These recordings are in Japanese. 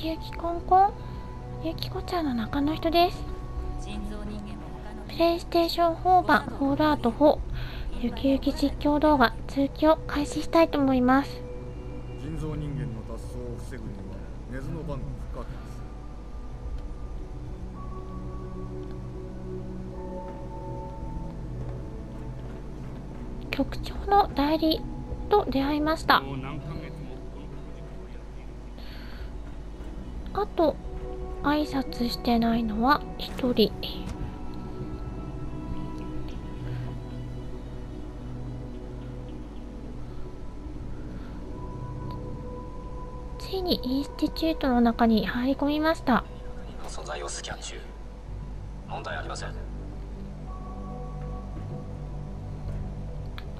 ちゆきこんこん、ゆきこちゃんの中の人です。プレイステーション4版ホールアート4、ゆきゆき実況動画通知を開始したいと思います。人造人間の脱走を防ぐには根津の番号不可欠です。局長の代理と出会いました。あと挨拶してないのは1人。ついにインスティチュートの中に入り込みました。存在をスキャン中、問題ありません。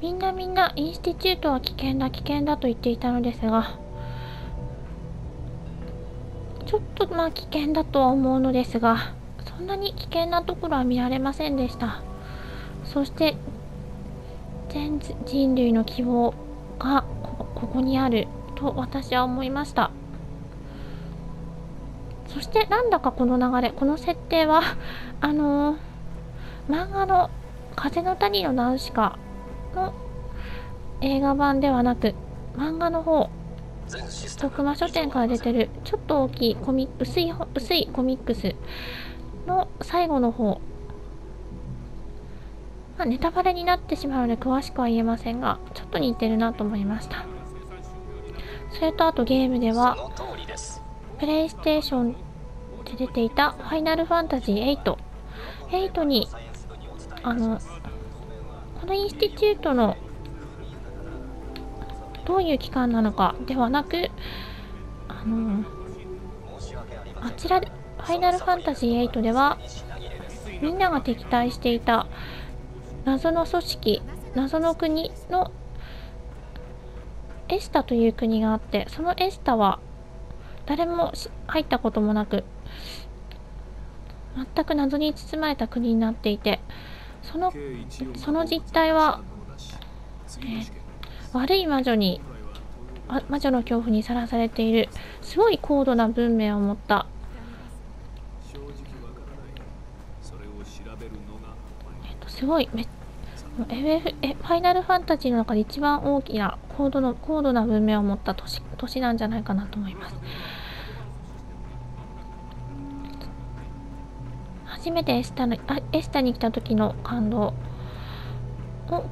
みんなインスティチュートは危険だ危険だと言っていたのですが、ちょっとまあ危険だとは思うのですが、そんなに危険なところは見られませんでした。そして全人類の希望がここにあると私は思いました。そしてなんだかこの流れ、この設定は漫画の「風の谷のナウシカ」の映画版ではなく、漫画の方、徳間書店から出てるちょっと大きい薄いコミックスの最後の方、まあ、ネタバレになってしまうので詳しくは言えませんが、ちょっと似てるなと思いました。それとあとゲームではプレイステーションで出ていたファイナルファンタジー8にこのインスティチュートのどういう機関なのかではなく、あちらで「ファイナルファンタジー8」ではみんなが敵対していた謎の組織、謎の国のエスタという国があって、そのエスタは誰も入ったこともなく全く謎に包まれた国になっていて。その実態は、悪い魔女の恐怖にさらされているすごい高度な文明を持ったすごいファイナルファンタジーの中で一番大きな高度な文明を持った都市なんじゃないかなと思います。初めてエスタに来た時の感動を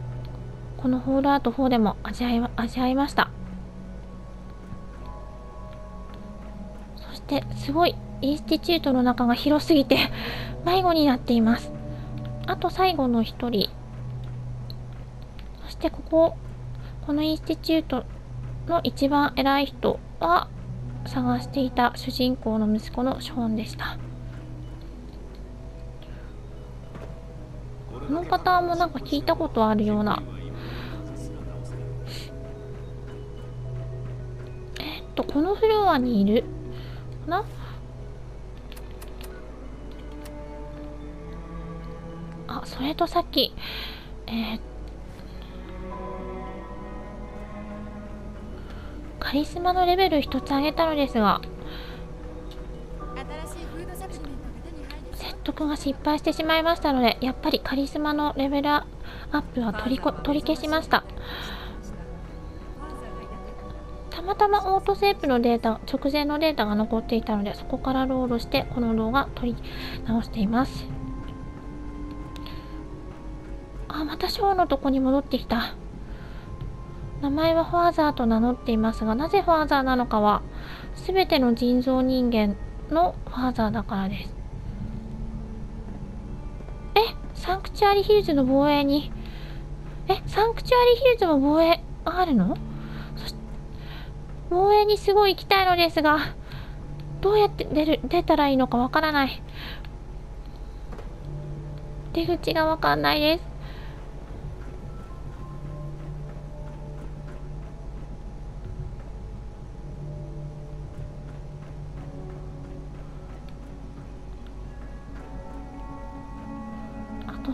このホールアート4でも味わいました。そしてすごいインスティチュートの中が広すぎて迷子になっています。あと最後の1人、そしてこのインスティチュートの一番偉い人は探していた主人公の息子のショーンでした。このパターンもなんか聞いたことあるような。このフロアにいるかな。あ、それとさっきカリスマのレベル1つ上げたのですが、得が失敗してしまいましたので、やっぱりカリスマのレベルアップは取り消しました。たまたまオートセープのデータ、直前のデータが残っていたので、そこからロードしてこの動画取り直しています。あ、またショーのとこに戻ってきた。名前はファーザーと名乗っていますが、なぜファーザーなのかは全ての人造人間のファーザーだからです。サンクチュアリヒルズの防衛に、サンクチュアリヒルズも防衛あるの？防衛にすごい行きたいのですが、どうやって出たらいいのかわからない。出口がわかんないです。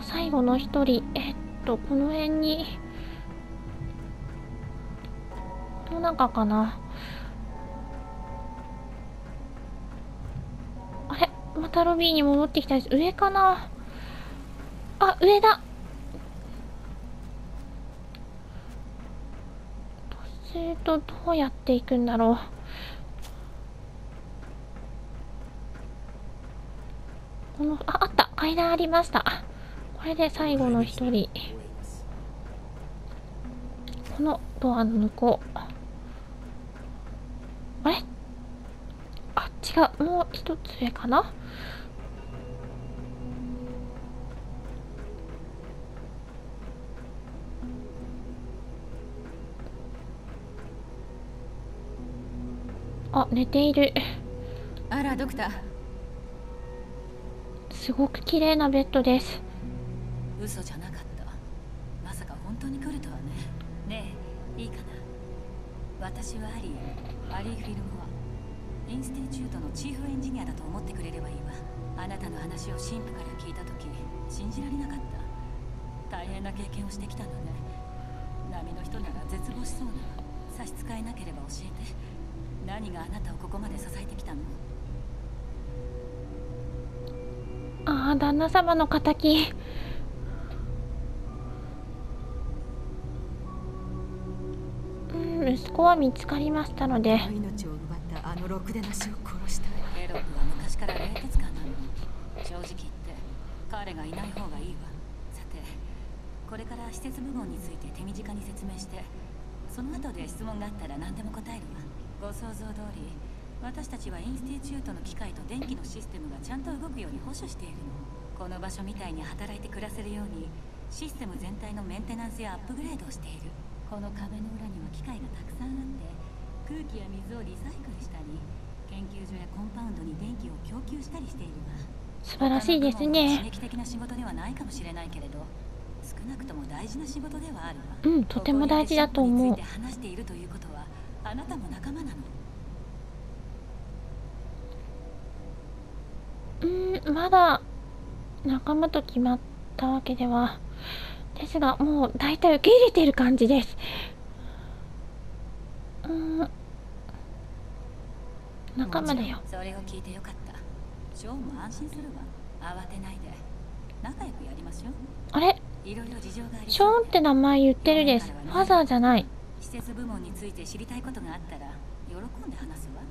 最後の1人、この辺にの中かな。またロビーに戻ってきたです。上かなあ、上だ。とするとどうやって行くんだろう。この、あ、あった。階段ありました。これで最後の一人。このドアの向こう。あれ？あ、違う。もう一つ上かな？あ、寝ている。あら、ドクター。すごく綺麗なベッドです。嘘じゃなかった。まさか本当に来るとはね。ねえ、いいかな。私はアリー・フィルモア。インスティチュートのチーフエンジニアだと思ってくれればいいわ。あなたの話を神父から聞いたとき、信じられなかった。大変な経験をしてきたのね。波の人なら絶望しそうな。差し支えなければ教えて。何があなたをここまで支えてきたの？ああ、旦那様の敵。うん、息子は見つかりましたので。命を奪ったあのろくでなしを殺した。エロックは昔から冷徹感なの。正直言って、彼がいない方がいいわ。さて、これから施設部門について手短に説明して、その後で質問があったら何でも答えるわ。ご想像通り。私たちはインスティチュートの機械と電気のシステムがちゃんと動くように保守しているの。この場所みたいに働いて暮らせるようにシステム全体のメンテナンスやアップグレードをしている。この壁の裏には機械がたくさんあって、空気や水をリサイクルしたり、研究所やコンパウンドに電気を供給したりしているわ。素晴らしいですね。刺激的な仕事ではないかもしれないけれど、少なくとも大事な仕事ではあるわ。うん、とても大事だと思う。ここについて話しているということは、あなたも仲間なの。まだ仲間と決まったわけではですが、もう大体受け入れている感じです。仲間だよ。それを聞いてよかった。ジョーも安心するわ。慌てないで仲良くやりましょう。あれ、いろいろ事情があり、ショーンって名前言ってるです。ファザーじゃない。施設部門について知りたいことがあったら喜んで話すわ。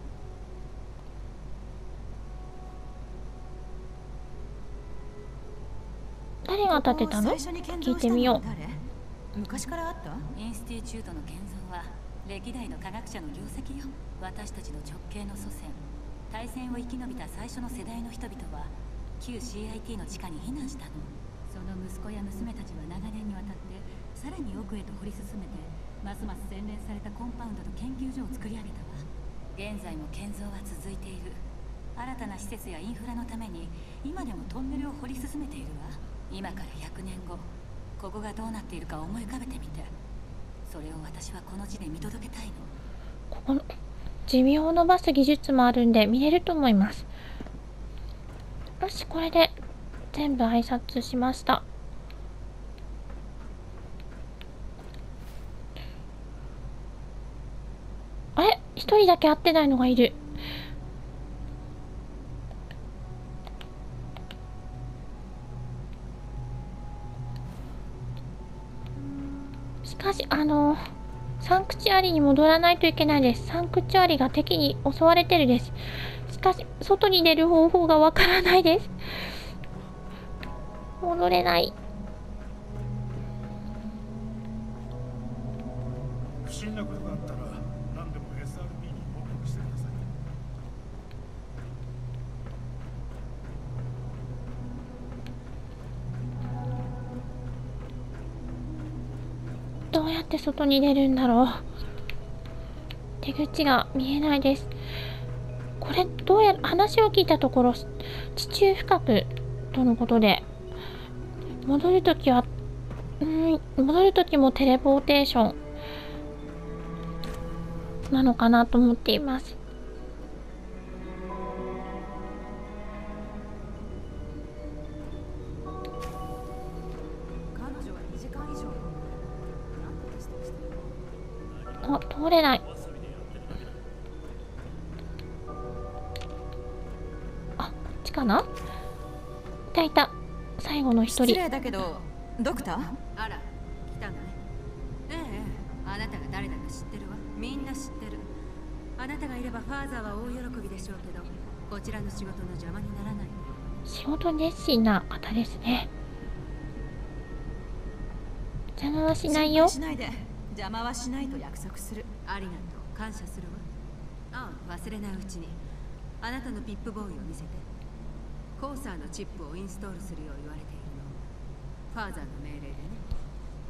誰が建てたの？聞いてみよう。昔からあった？インスティチュートの建造は歴代の科学者の業績よ。私たちの直系の祖先、大戦を生き延びた最初の世代の人々は旧 CIT の地下に避難したの。その息子や娘たちは長年にわたってさらに奥へと掘り進めて、ますます洗練されたコンパウンドと研究所を作り上げたわ。現在も建造は続いている。新たな施設やインフラのために今でもトンネルを掘り進めているわ。今から100年後、ここがどうなっているか思い浮かべてみて。それを私はこの地で見届けたいの。ここの寿命を延ばす技術もあるんで見れると思います。よし、これで全部挨拶しました。あれ、一人だけ会ってないのがいる。サンクチュアリに戻らないといけないです。サンクチュアリが敵に襲われてるです。しかし、外に出る方法がわからないです。戻れない。不審なことがあったら、何でも SRB に報告してください。どうやって外に出るんだろう。出口が見えないです。これどうやら話を聞いたところ、地中深くとのことで、戻るときは戻るときもテレポーテーションなのかなと思っています。通れない。あ、こっちかな。いたいた、最後の一人。失礼だけどドクター？あら、来たのね。ええ、あなたが誰だか知ってるわ。みんな知ってる。あなたがいればファーザーは大喜びでしょうけど、こちらの仕事の邪魔にならない。仕事熱心な方ですね。邪魔はしないよ。邪魔はしないと約束する。ありがとう、感謝するわ。ああ、忘れないうちにあなたのピップボーイを見せて。コーサーのチップをインストールするよう言われているの。ファーザーの命令でね。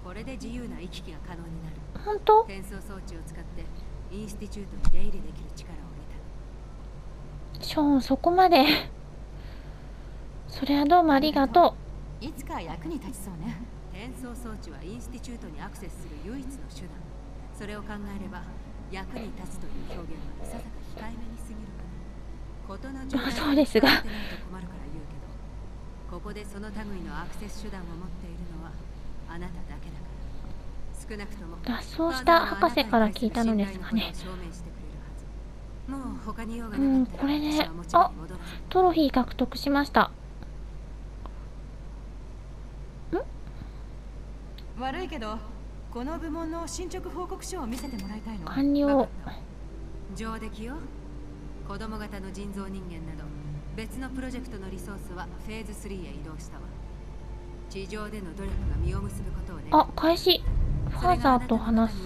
これで自由な行き来が可能になる。本当？転送装置を使ってインスティチュートに出入りできる力を得た。ショーン、そこまで。それはどうもありがとう。いつか役に立ちそうね。転送装置はインスティチュートにアクセスする唯一の手段。それを考えれば役に立つという表現はいささか控えめにすぎるかな。まあそうですが、ここでその類のアクセス手段を持っているのはあなただけだから。少なくとも脱走した博士から聞いたのですがね。うん、これで、あ、トロフィー獲得しました。悪いけど、この部門の進捗報告書を見せてもらいたいの。完了。上出来よ。子供型の人造人間など別のプロジェクトのリソースはフェーズ3へ移動したわ。地上での努力が実を結ぶことをね。あ、開始。ファーザーと話す。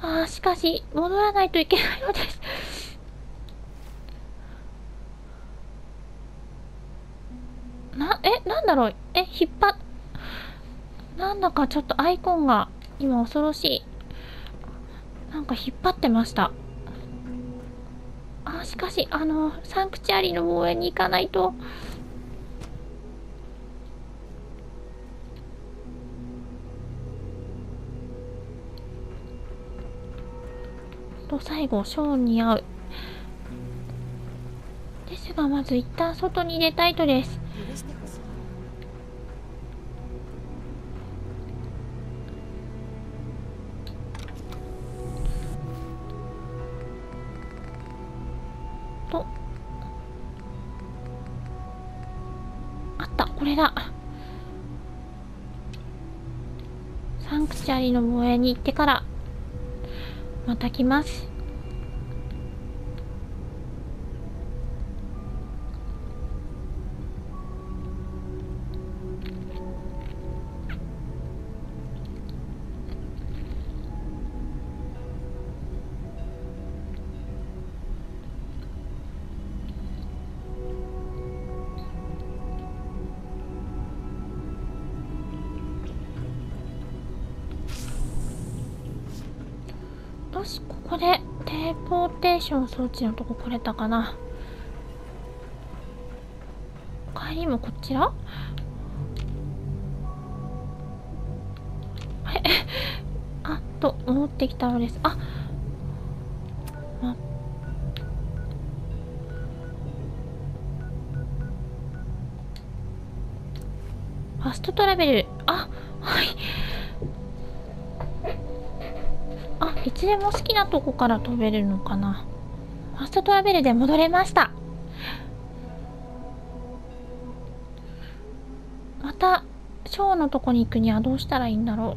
ああ、しかし戻らないといけないのです。なんだろう。なんだかちょっとアイコンが今恐ろしい。なんか引っ張ってました。あ、しかし、サンクチュアリの防衛に行かないと。と、最後、ショーンに会う。ですが、まず一旦外に出たいとです。これだ。サンクチュアリの防衛に行ってからまた来ます。よし、ここでテレポーテーション装置のとこ来れたかな。帰りもこちら。あっと戻ってきたのです。あ、ファストトラベル。あ、はい。いつでも好きなとこから飛べるのかな。ファストトラベルで戻れました。またショーのとこに行くにはどうしたらいいんだろ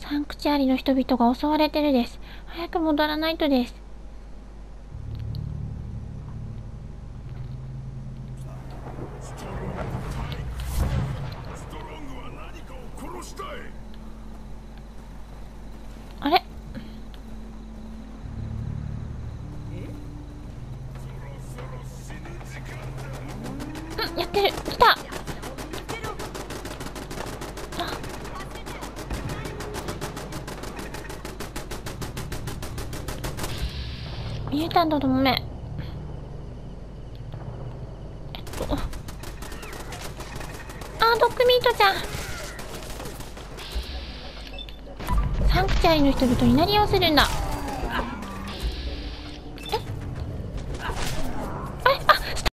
う。サンクチュアリの人々が襲われてるです。早く戻らないとです。やってる。来た。ミュータントの目。ドッグミートちゃん。サンクチュアリの人々に何をするんだ。